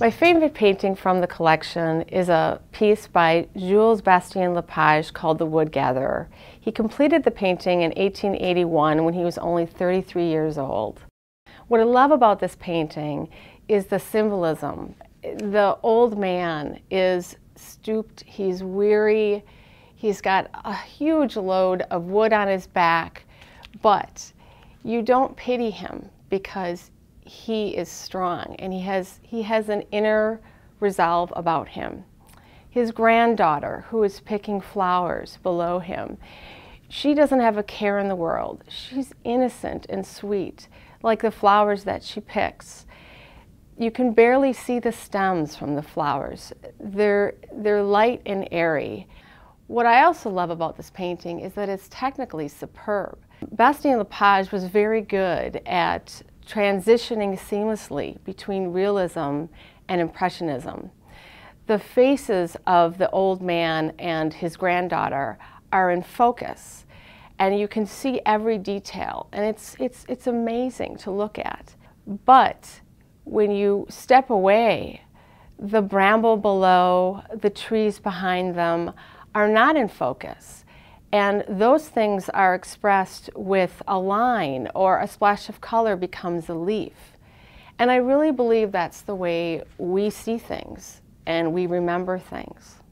My favorite painting from the collection is a piece by Jules Bastien-Lepage called The Wood Gatherer. He completed the painting in 1881 when he was only 33 years old. What I love about this painting is the symbolism. The old man is stooped, he's weary, he's got a huge load of wood on his back, but you don't pity him because he is strong and he has an inner resolve about him. His granddaughter, who is picking flowers below him, she doesn't have a care in the world. She's innocent and sweet, like the flowers that she picks. You can barely see the stems from the flowers. They're light and airy. What I also love about this painting is that it's technically superb. Bastien-Lepage was very good at transitioning seamlessly between realism and impressionism. The faces of the old man and his granddaughter are in focus, and you can see every detail, and it's amazing to look at. But when you step away, the bramble below, the trees behind them are not in focus. And those things are expressed with a line, or a splash of color becomes a leaf. And I really believe that's the way we see things and we remember things.